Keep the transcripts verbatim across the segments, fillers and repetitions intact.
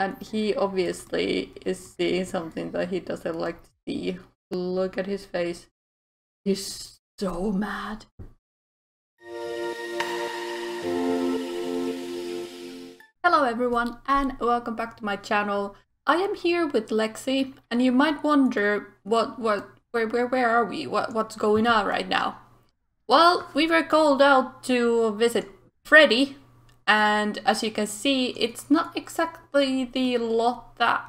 And he obviously is seeing something that he doesn't like to see. Look at his face. He's so mad. Hello everyone and welcome back to my channel. I am here with Lexi, and you might wonder what what where where where are we? What what's going on right now? Well, we were called out to visit Freddy. And as you can see, it's not exactly the lot that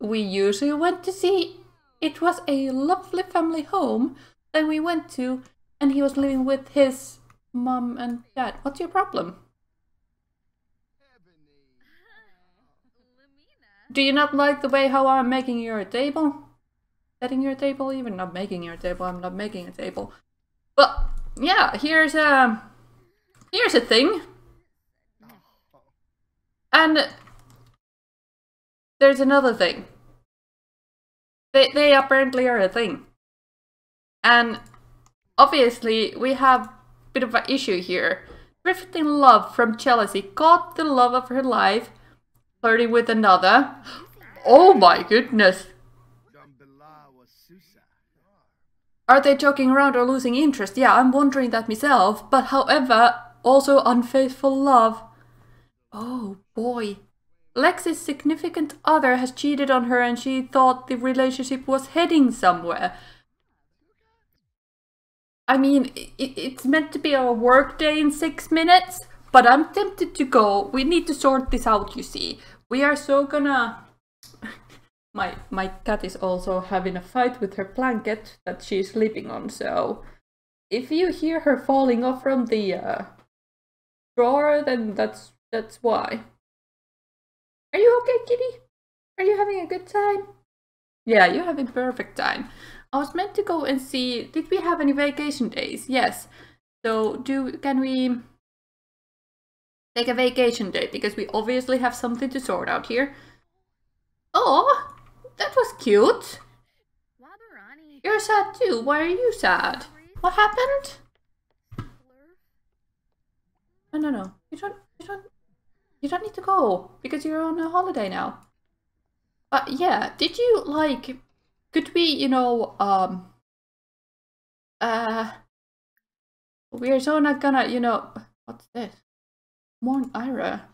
we usually went to see. It was a lovely family home that we went to, and he was living with his mom and dad. What's your problem? Do you not like the way how I'm making your table? Setting your table? Even not making your table. I'm not making a table. But yeah, here's a, here's a thing. And there's another thing. They, they apparently are a thing. And obviously we have a bit of an issue here. Drifting love from jealousy. Caught the love of her life. Flirting with another. Oh my goodness. Are they joking around or losing interest? Yeah, I'm wondering that myself. But however, also unfaithful love. Oh boy. Lexi's significant other has cheated on her, and she thought the relationship was heading somewhere. I mean, it, it's meant to be our work day in six minutes, but I'm tempted to go. We need to sort this out, you see. We are so gonna... my, my cat is also having a fight with her blanket that she's sleeping on, so... if you hear her falling off from the uh, drawer, then that's... that's why. Are you okay, kitty? Are you having a good time? Yeah, you're having perfect time. I was meant to go and see, did we have any vacation days? Yes. So do can we take a vacation day? Because we obviously have something to sort out here. Oh, that was cute. You're sad too. Why are you sad? What happened? No, no, no. You don't. You don't. You don't need to go, because you're on a holiday now. But yeah, did you, like, could we, you know, um, uh, we are so not gonna, you know, what's this? Mourn Ira.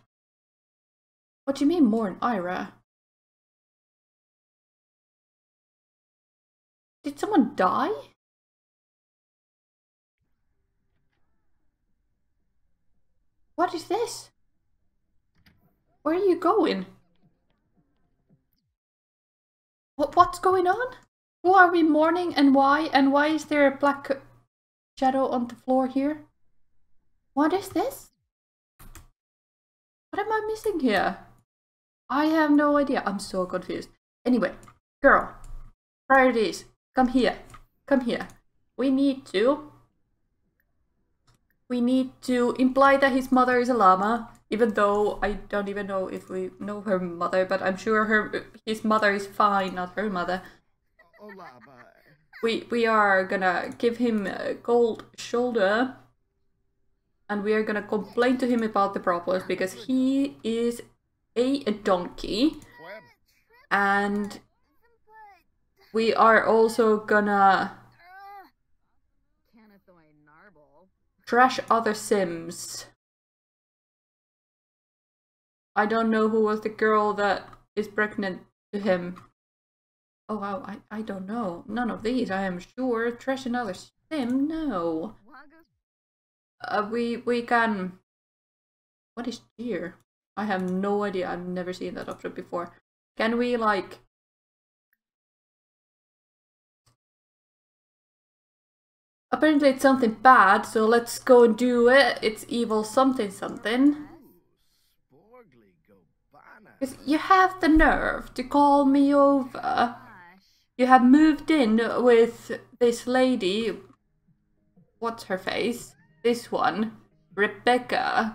What do you mean, mourn Ira? Did someone die? What is this? Where are you going? What, what's going on? Who are we mourning, and why? And why is there a black shadow on the floor here? What is this? What am I missing here? I have no idea. I'm so confused. Anyway, girl, priorities. Come here. Come here. We need to... We need to imply that his mother is a llama. Even though I don't even know if we know her mother, but I'm sure her his mother is fine, not her mother. We we are gonna give him a cold shoulder, and we are gonna complain to him about the problems, because he is a, a donkey, and we are also gonna trash other Sims. I don't know who was the girl that is pregnant to him. Oh wow, I, I don't know. None of these, I am sure. Trash another Sim? No. Uh, we we can... What is here? I have no idea. I've never seen that option before. Can we, like... Apparently it's something bad, so let's go and do it. It's evil something something. You have the nerve to call me over. You have moved in with this lady. What's her face? This one. Rebecca.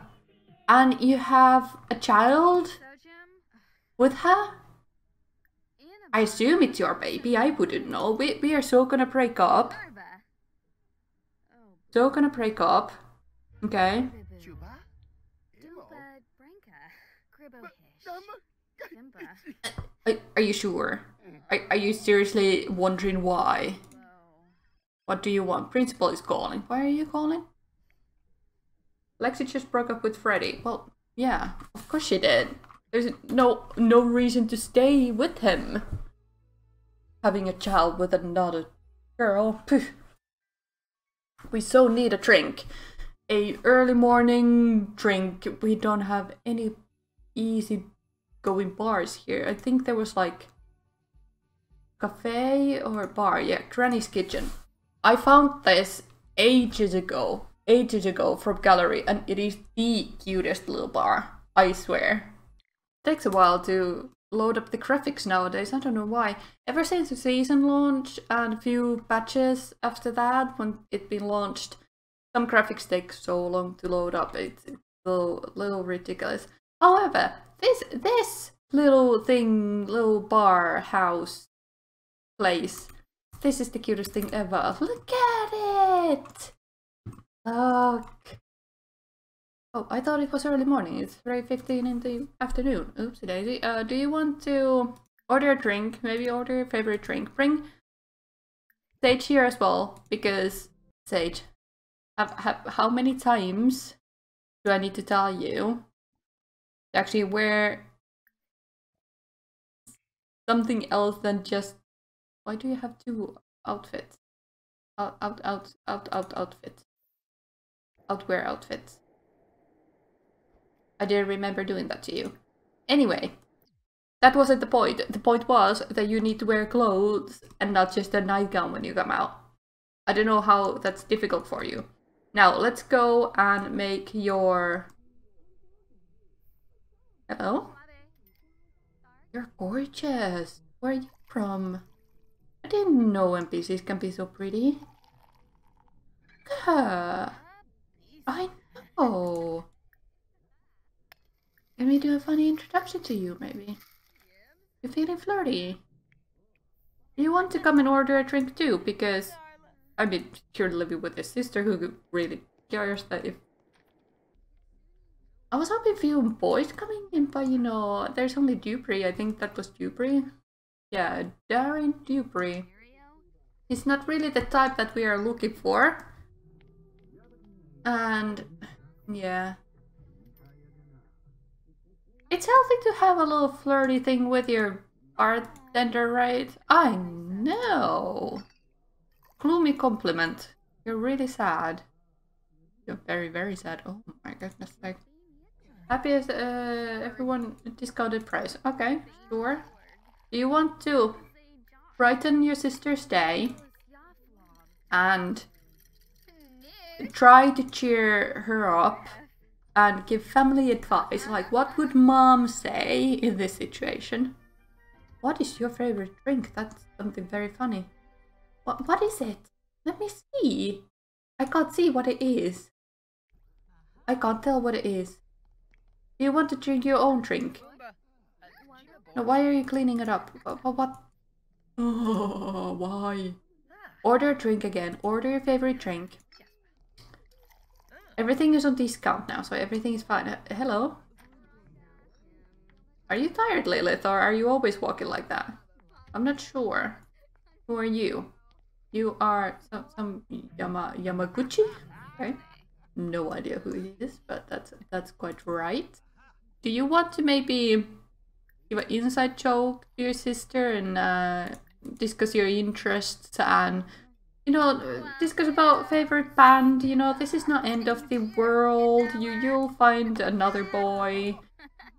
And you have a child with her? I assume it's your baby. I wouldn't know. We, we are so gonna break up. So gonna break up. Okay. Are, are you sure? Are, are you seriously wondering why? What do you want? Principal is calling. Why are you calling? Lexi just broke up with Freddy. Well, yeah, of course she did. There's no no reason to stay with him. Having a child with another girl. Phew. We so need a drink. A early morning drink. We don't have any easy going bars here. I think there was like cafe or bar. Yeah, Granny's Kitchen. I found this ages ago. Ages ago from gallery, and it is the cutest little bar, I swear. It takes a while to load up the graphics nowadays, I don't know why. Ever since the season launch and a few batches after that, when it's been launched, some graphics take so long to load up, it's a little, little ridiculous. However, this this little thing, little bar, house, place, this is the cutest thing ever. Look at it! Look. Oh, I thought it was early morning. It's three fifteen in the afternoon. Oopsie daisy. Uh, do you want to order a drink? Maybe order your favorite drink. Bring Sage here as well, because Sage. Have, have, how many times do I need to tell you to actually wear something else than just... Why do you have two outfits? Out, out, out, out, out, outfit. Outwear outfits. I didn't remember doing that to you. Anyway, that wasn't the point. The point was that you need to wear clothes and not just a nightgown when you come out. I don't know how that's difficult for you. Now, let's go and make your... Hello? You're gorgeous. Where are you from? I didn't know N P Cs can be so pretty. Look at her. I know. Let me do a funny introduction to you, maybe. You're feeling flirty. You want to come and order a drink too, because... I mean, you're living with his sister who really cares that if... I was hoping few boys coming in, but you know, there's only Dupree. I think that was Dupree. Yeah, Darren Dupree. He's not really the type that we are looking for. And yeah, it's healthy to have a little flirty thing with your bartender, right? I know. Gloomy compliment. You're really sad. You're very, very sad. Oh my goodness! Like happy as uh, everyone discounted price. Okay, sure. Do you want to brighten your sister's day and try to cheer her up and give family advice, like what would mom say in this situation? What is your favorite drink? That's something very funny. What, what is it? Let me see. I can't see what it is. I can't tell what it is. Do you want to drink your own drink? No, why are you cleaning it up? What? what? Oh, why? Order a drink again. Order your favorite drink. Everything is on discount now, so everything is fine. Uh, hello? Are you tired, Lilith, or are you always walking like that? I'm not sure. Who are you? You are some, some Yama, Yamaguchi? Okay. No idea who he is, but that's, that's quite right. Do you want to maybe give an inside joke to your sister and uh, discuss your interests and... You know, discuss about favorite band, you know, this is not end of the world, you, you'll find another boy,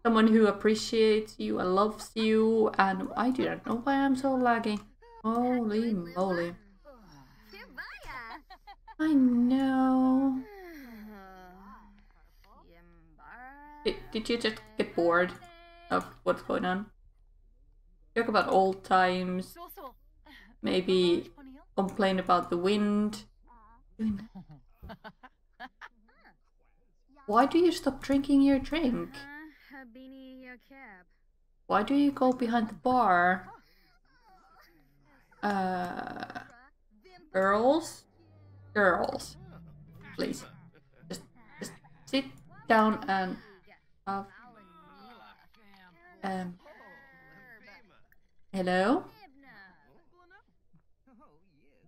someone who appreciates you and loves you, and I do not know why I'm so laggy. Holy moly. I know. Did, did you just get bored of what's going on? Talk about old times, maybe... Complain about the wind. Why do you stop drinking your drink? Why do you go behind the bar? Uh, girls? Girls. Please. Just, just sit down and... Have, um... Hello?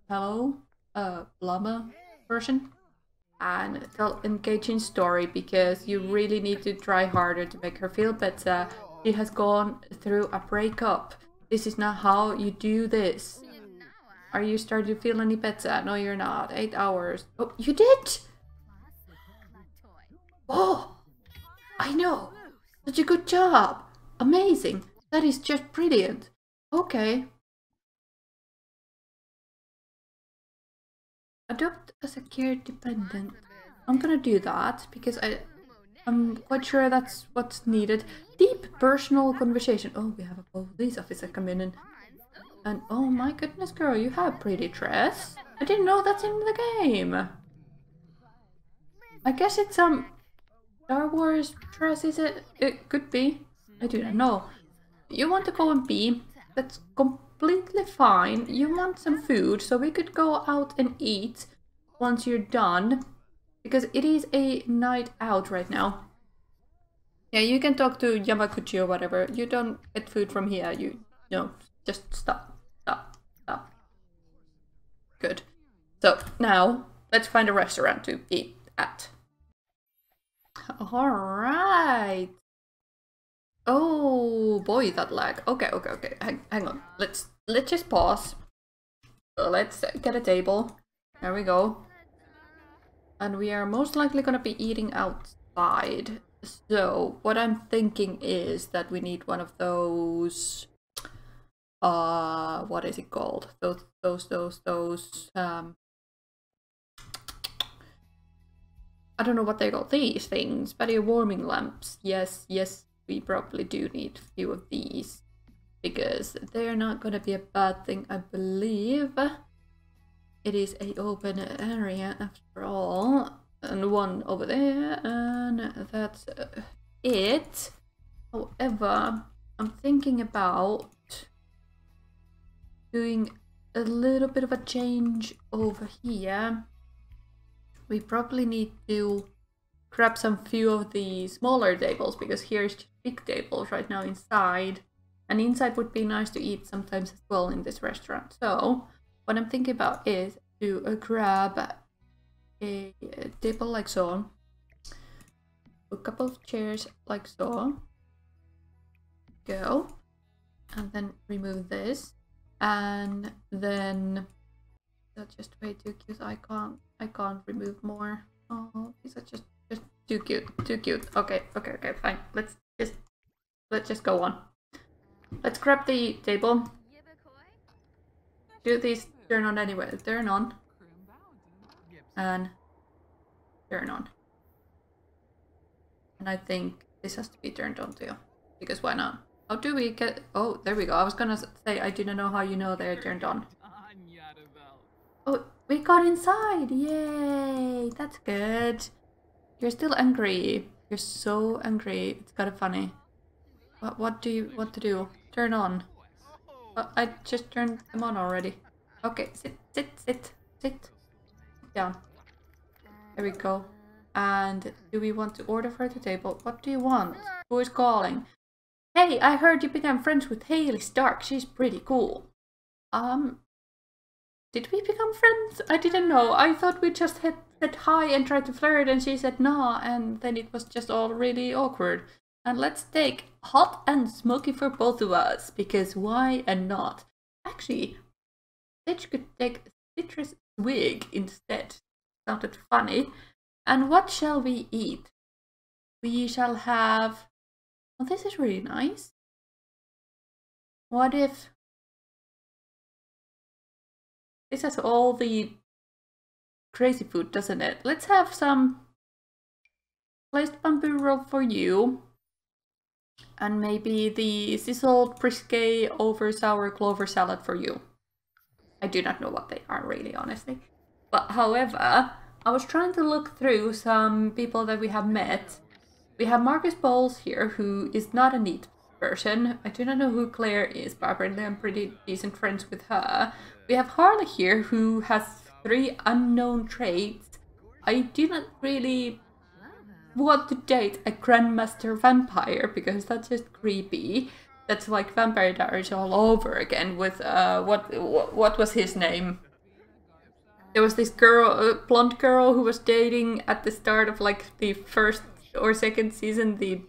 Hello? Uh, llama version? And tell engaging story, because you really need to try harder to make her feel better. She has gone through a breakup. This is not how you do this. Are you starting to feel any better? No, you're not. Eight hours. Oh, you did? Oh, I know. Such a good job. Amazing. That is just brilliant. Okay. Adopt a secure dependent. I'm gonna do that because I, I'm quite sure that's what's needed. Deep personal conversation. Oh, we have a police officer come in and, and oh my goodness, girl, you have a pretty dress. I didn't know that's in the game. I guess it's some um, Star Wars dress, is it? It could be. I do not know. You want to go and pee? That's completely Completely fine. You want some food, so we could go out and eat once you're done, because it is a night out right now. Yeah, you can talk to Yamaguchi or whatever. You don't get food from here. You no, just stop, stop, stop. Good. So now let's find a restaurant to eat at. All right. Oh boy, that lag. Okay, okay, okay. Hang, hang on. Let's let's just pause. Let's get a table. There we go. And we are most likely gonna be eating outside. So what I'm thinking is that we need one of those. Uh, what is it called? Those, those, those, those. Um. I don't know what they call these things. Patio warming lamps. Yes, yes. We probably do need a few of these, because they're not going to be a bad thing, I believe. It is an open area after all. And one over there, and that's it. However, I'm thinking about doing a little bit of a change over here. We probably need to grab some few of the smaller tables, because here's just big tables right now inside, and inside would be nice to eat sometimes as well in this restaurant. So what I'm thinking about is to uh, grab a, a table like so, a couple of chairs like so, go, and then remove this, and then that's just way too cute. I can't, I can't remove more. Oh, these are just, just too cute, too cute. Okay, okay, okay, fine. Let's just, let's just go on. Let's grab the table. Do these turn on anyway. Turn on. And turn on. And I think this has to be turned on too. Because why not? How do we get... Oh, there we go. I was gonna say, I didn't know how you know they're turned on. Oh, we got inside! Yay! That's good. You're still angry. You're so angry. It's kind of funny. What, what do you want to do? Turn on. Oh, I just turned them on already. Okay, sit, sit, sit, sit. Sit down. There we go. And do we want to order for the table? What do you want? Who is calling? Hey, I heard you became friends with Hailey Stark. She's pretty cool. Um... Did we become friends? I didn't know. I thought we just had said hi and tried to flirt, and she said nah, and then it was just all really awkward. And let's take hot and smoky for both of us, because why and not? Actually, Sage could take citrus twig instead. Sounded funny. And what shall we eat? We shall have... Oh, this is really nice. What if... This has all the crazy food, doesn't it? Let's have some glazed bamboo roll for you. And maybe the sizzled brisket over sour clover salad for you. I do not know what they are really, honestly. But however, I was trying to look through some people that we have met. We have Marcus Bowles here, who is not a neat person. I do not know who Claire is, but apparently I'm pretty decent friends with her. We have Harley here, who has three unknown traits. I do not really want to date a Grandmaster Vampire, because that's just creepy. That's like Vampire Diaries all over again with, uh, what, what, what was his name? There was this girl, uh, blonde girl who was dating at the start of like the first or second season, the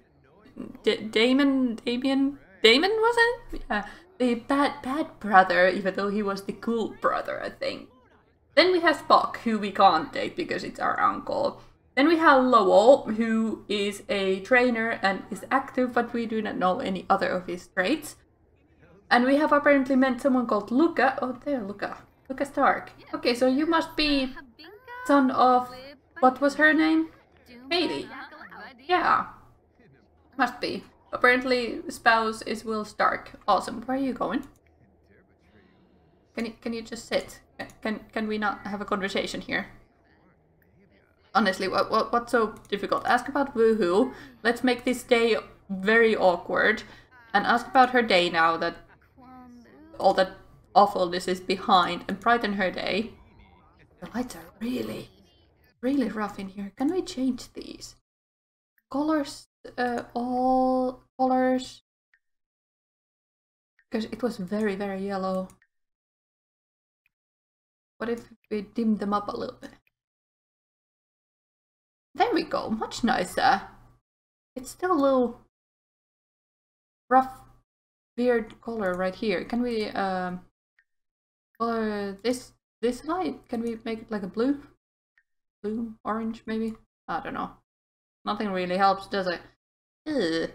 D Damon, Damien? Damon, was it? Yeah. The bad, bad brother, even though he was the cool brother, I think. Then we have Spock, who we can't date because it's our uncle. Then we have Lowell, who is a trainer and is active, but we do not know any other of his traits. And we have apparently met someone called Luca. Oh, there, Luca. Luca Stark. Okay, so you must be son of... what was her name? Hailey. Yeah. Must be. Apparently, spouse is Will Stark. Awesome. Where are you going? Can you, can you just sit? Can, can we not have a conversation here? Honestly, what, what what's so difficult? Ask about Woohoo. Let's make this day very awkward. And ask about her day now that all that awfulness is behind, and brighten her day. The lights are really, really rough in here. Can we change these? Colors, uh, all colors. Because it was very, very yellow. What if we dim them up a little bit? There we go, much nicer. It's still a little rough, weird color right here. Can we um, color this this light? Can we make it like a blue? Blue, orange maybe? I don't know. Nothing really helps, does it? Ugh.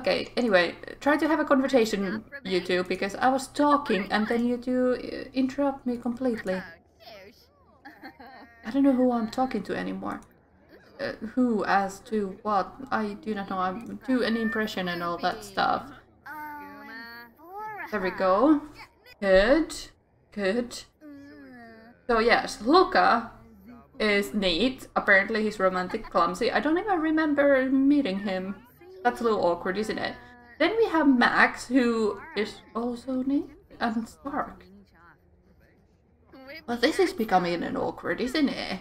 Okay, anyway, try to have a conversation, you two, because I was talking and then you two interrupt me completely. I don't know who I'm talking to anymore. Uh, who as to what, I do not know. I'm do an impression and all that stuff. There we go. Good, good. So yes, Luca is neat. Apparently he's romantic, clumsy. I don't even remember meeting him. That's a little awkward, isn't it? Then we have Max, who is also neat and Stark. Well, this is becoming an awkward, isn't it?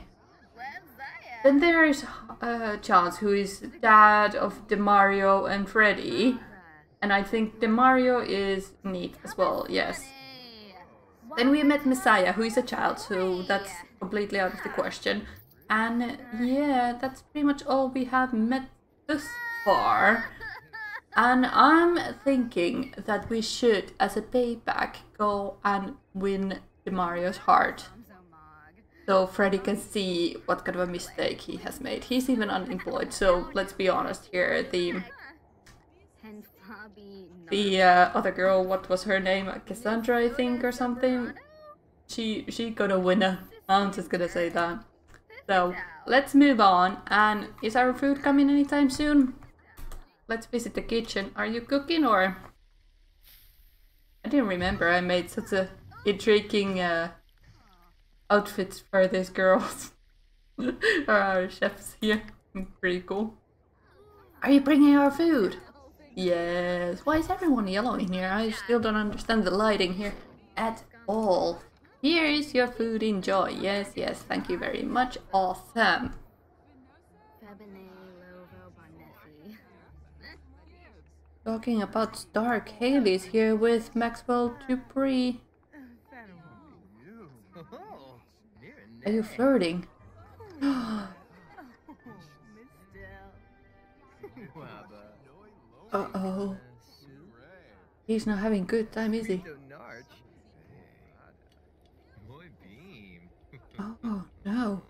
Then there is uh, Charles, who is dad of Demario and Freddy. And I think Demario is neat as well, yes. Then we met Messiah, who is a child, so that's completely out of the question. And yeah, that's pretty much all we have met thus far. And I'm thinking that we should, as a payback, go and win Demario's heart. So Freddy can see what kind of a mistake he has made. He's even unemployed, so let's be honest here. The the uh, other girl, what was her name? Cassandra, I think, or something. She she gonna win her. I'm just gonna say that. So let's move on. And is our food coming anytime soon? Let's visit the kitchen. Are you cooking or? I didn't remember. I made such a intriguing. Uh, outfits for these girls or our chefs here. Pretty cool. Are you bringing our food? Yes. Why is everyone yellow in here? I still don't understand the lighting here at all. Here is your food, enjoy. Yes, yes, thank you very much. Awesome. Talking about Stark, Hailey's here with Maxwell Dupree. Are you flirting? uh, oh. He's not having a good time, is he? Oh, no.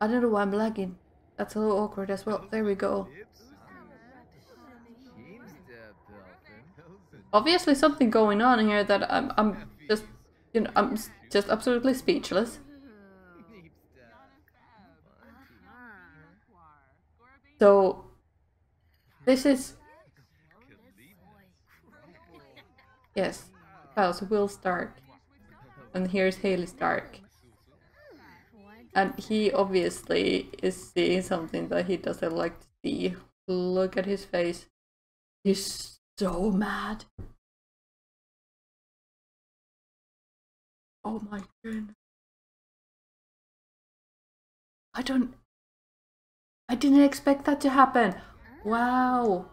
I don't know why I'm lagging. That's a little awkward as well. There we go. Obviously something going on here that I'm, I'm just... You know, I'm just absolutely speechless. So, this is... Yes, Charles Will Stark. And here's Hailey Stark. And he obviously is seeing something that he doesn't like to see. Look at his face. He's so mad. Oh my goodness. I don't... I didn't expect that to happen. Wow.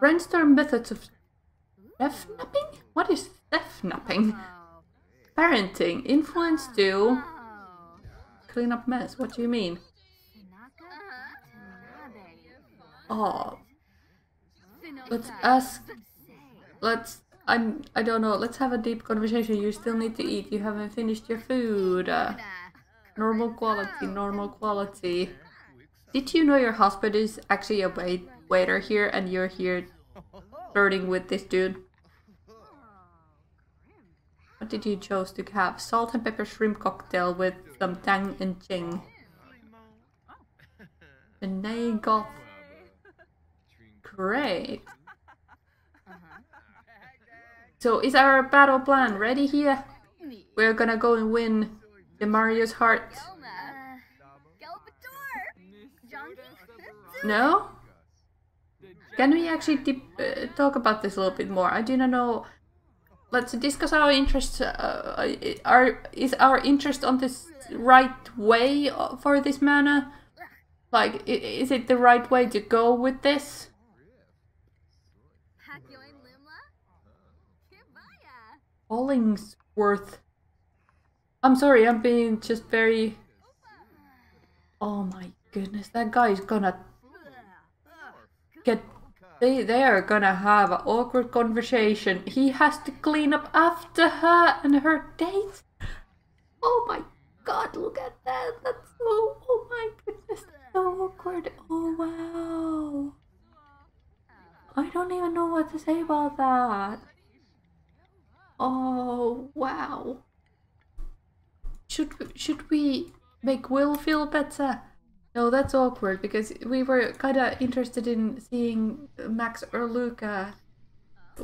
Brainstorm methods of death napping? What is death napping? Parenting. Influence to clean up mess. What do you mean? Oh. Let's ask. Let's. I'm. I don't know. Let's have a deep conversation. You still need to eat. You haven't finished your food. Uh, normal quality. Normal quality. Did you know your husband is actually a wait waiter here, and you're here, flirting with this dude? What did you choose to have? Salt and pepper shrimp cocktail with some tang and ching. And now you got. Great. So is our battle plan ready here? We're gonna go and win Demario's heart. No? Can we actually dip, uh, talk about this a little bit more? I do not know. Let's discuss our interests. Uh, are, is our interest on this right way for this manor? Like, is it the right way to go with this? Hollingsworth. I'm sorry, I'm being just very... Oh my goodness, that guy is gonna... Get... They, they are gonna have an awkward conversation. He has to clean up after her and her date. Oh my god, look at that. That's so... Oh my goodness, that's so awkward. Oh wow. I don't even know what to say about that. Oh wow! Should we, should we make Will feel better? No, that's awkward because we were kinda interested in seeing Max or Luca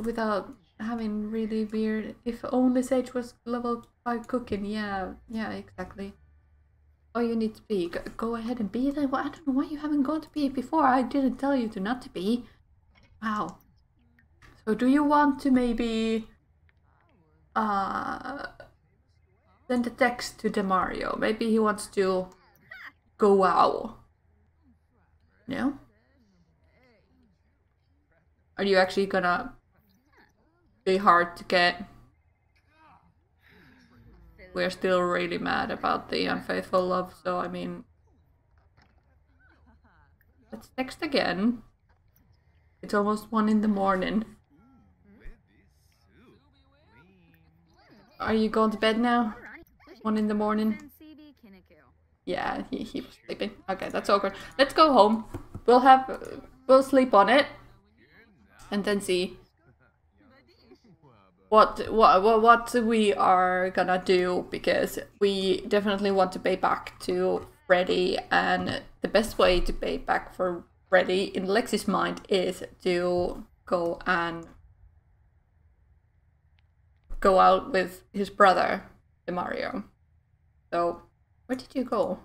without having really weird. If only Sage was level five cooking. Yeah, yeah, exactly. Oh, you need to pee. Go ahead and pee. Then I don't know why you haven't gone to pee before. I didn't tell you to not to pee. Wow. So do you want to maybe? Uh, send a text to Demario. Maybe he wants to go out. No? Are you actually gonna be hard to get? We're still really mad about the unfaithful love, so I mean... Let's text again. It's almost one in the morning. Are you going to bed now? One in the morning? Yeah, he, he was sleeping. Okay, that's awkward. Let's go home. We'll have... Uh, we'll sleep on it. And then see... What, what, what, what we are gonna do. Because we definitely want to pay back to Freddy. And the best way to pay back for Freddy, in Lexi's mind, is to go and... go out with his brother, Demario. So, where did you go?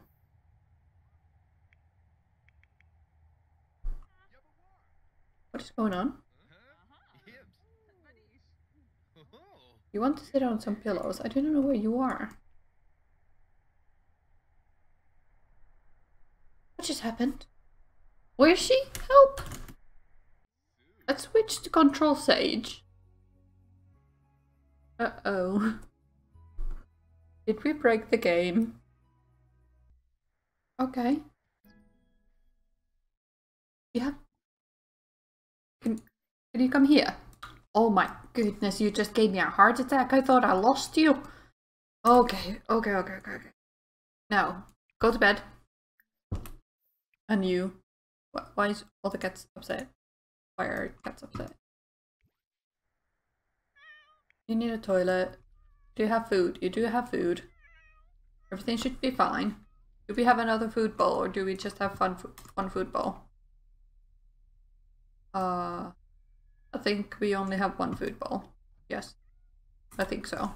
What is going on? You want to sit on some pillows? I don't know where you are. What just happened? Where is she? Help! Let's switch to Control Sage. Uh-oh. Did we break the game? Okay. Yeah. Can, can you come here? Oh my goodness, you just gave me a heart attack. I thought I lost you. Okay, okay, okay, okay, okay. Now, go to bed. And you... Why is all the cats upset? Why are cats upset? You need a toilet. Do you have food? You do have food. Everything should be fine. Do we have another food bowl or do we just have fun fo one food bowl? Uh, I think we only have one food bowl. Yes, I think so.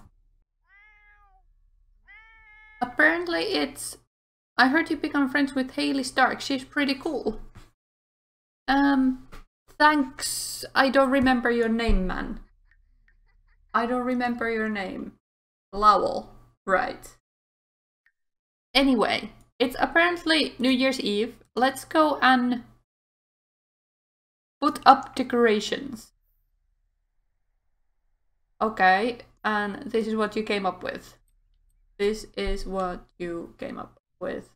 Apparently it's... I heard you become friends with Hailey Stark. She's pretty cool. Um, thanks. I don't remember your name, man. I don't remember your name. Lowell, right. Anyway, it's apparently New Year's Eve let's go and put up decorations. Okay, and this is what you came up with. This is what you came up with.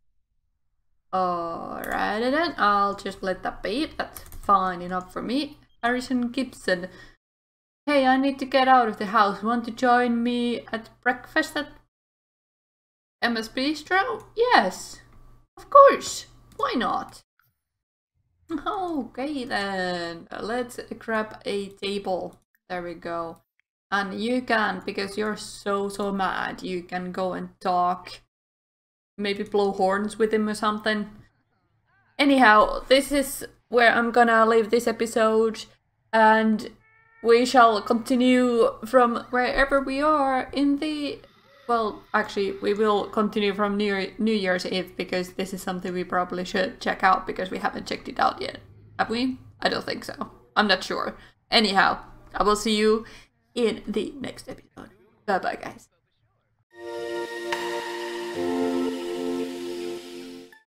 Alright then, I'll just let that be. That's fine enough for me. Harrison Gibson. Hey, I need to get out of the house. Want to join me at breakfast at MSPistro? Yes, of course. Why not? Okay then, let's grab a table. There we go. And you can, because you're so, so mad, you can go and talk. Maybe blow horns with him or something. Anyhow, this is where I'm gonna leave this episode. And we shall continue from wherever we are in the... Well, actually, we will continue from New Year's Eve, because this is something we probably should check out, because we haven't checked it out yet. Have we? I don't think so. I'm not sure. Anyhow, I will see you in the next episode. Bye-bye, guys.